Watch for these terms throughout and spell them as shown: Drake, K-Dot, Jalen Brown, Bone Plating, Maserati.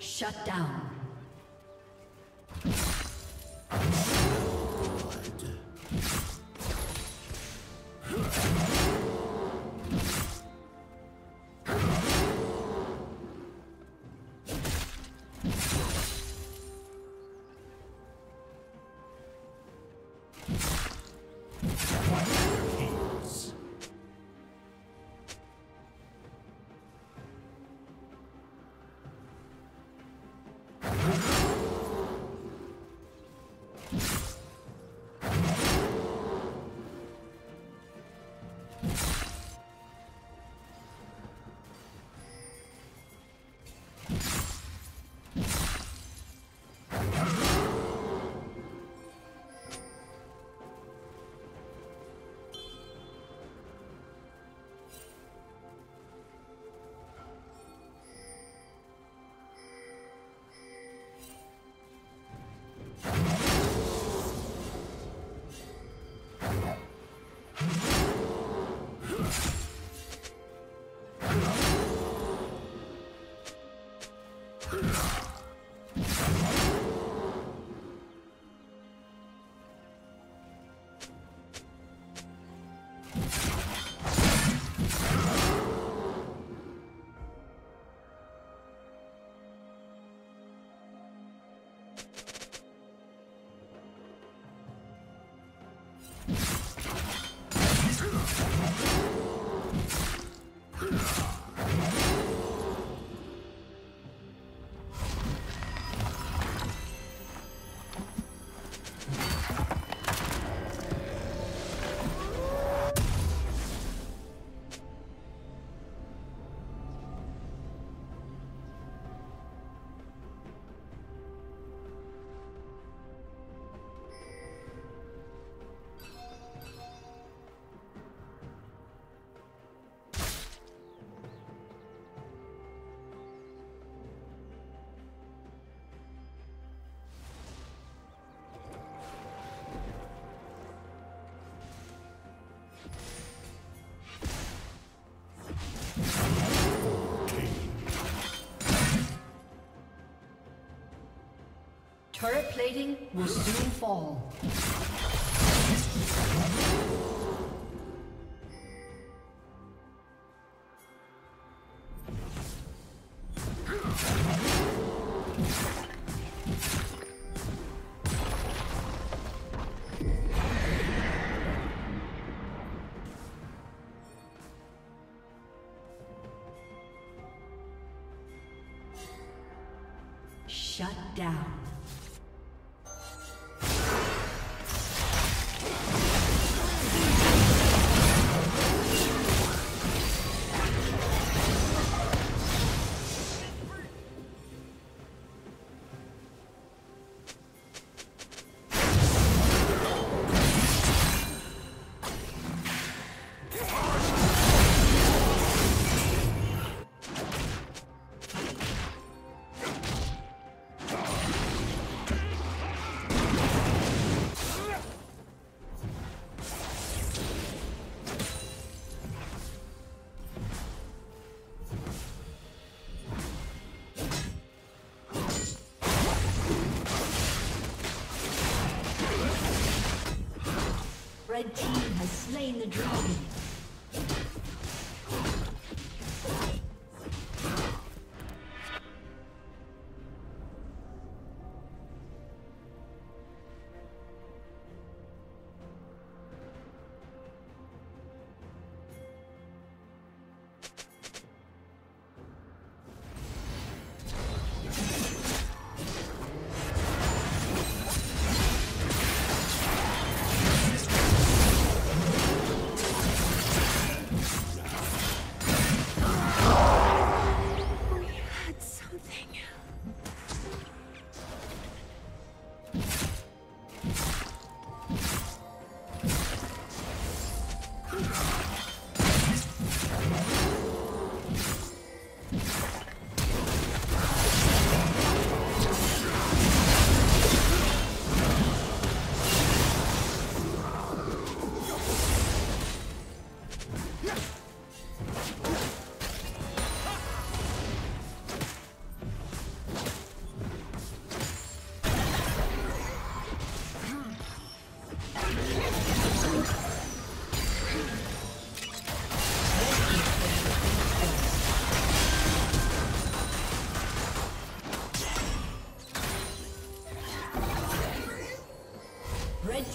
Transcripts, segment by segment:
Shut down. Turret plating will soon fall. Shut down. Red team has slain the dragon.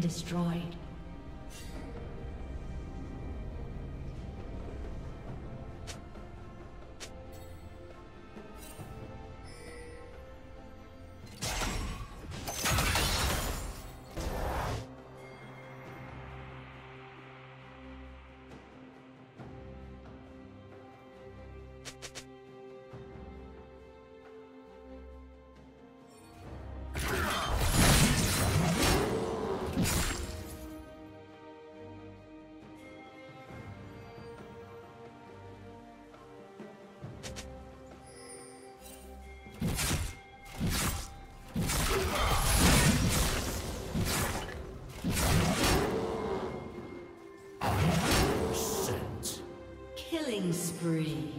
Destroyed. Absent. Killing spree.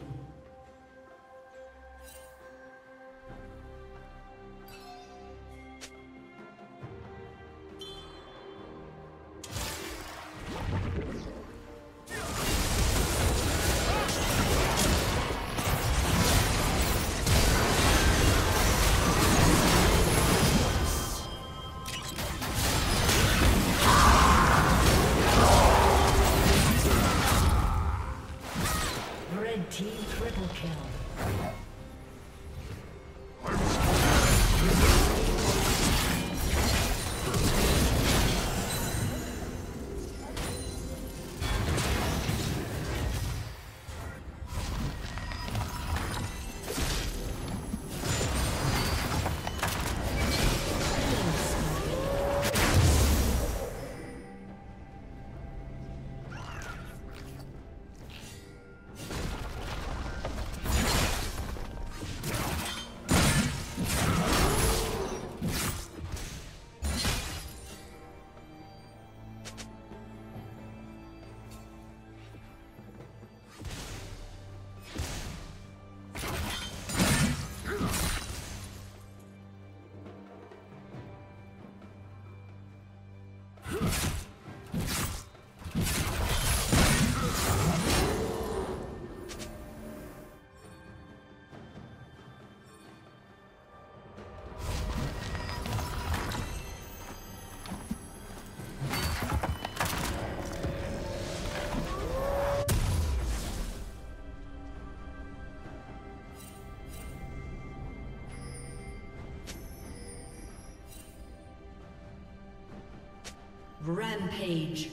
Rampage.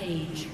Page.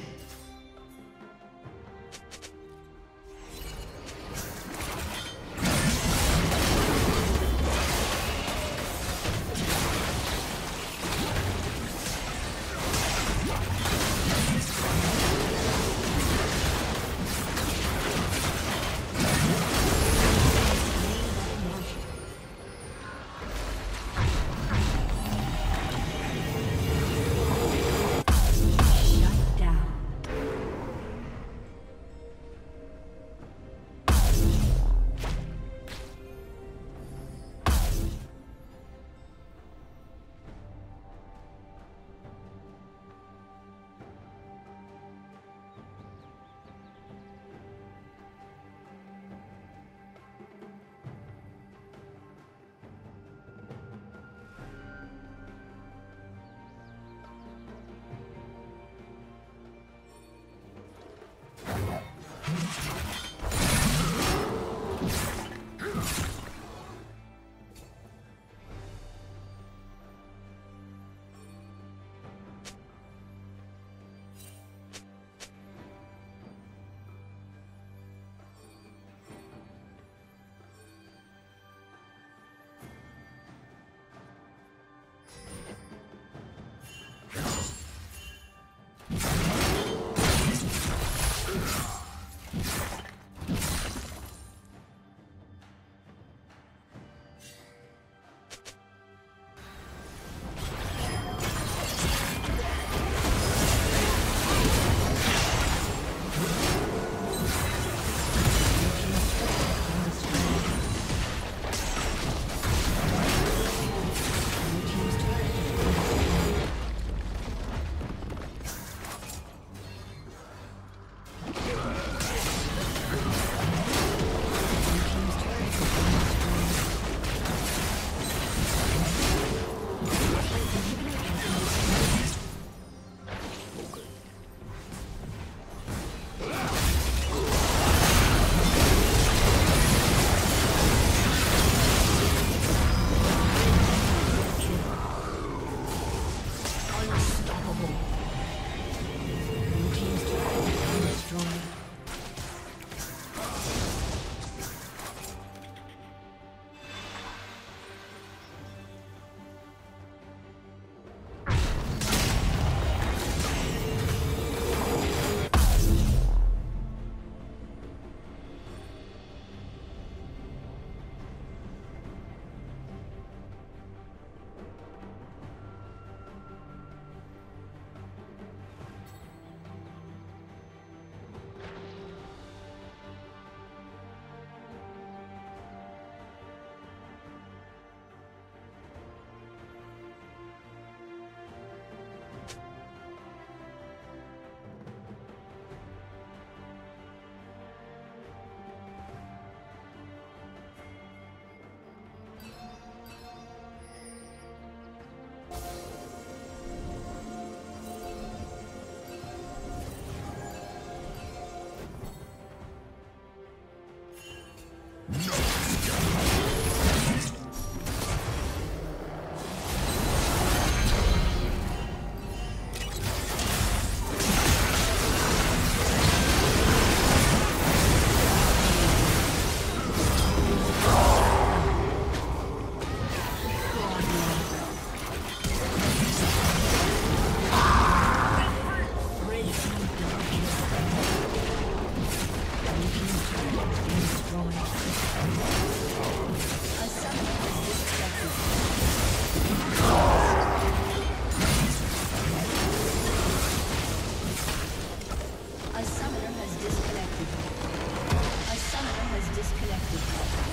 disconnected. A summoner has disconnected.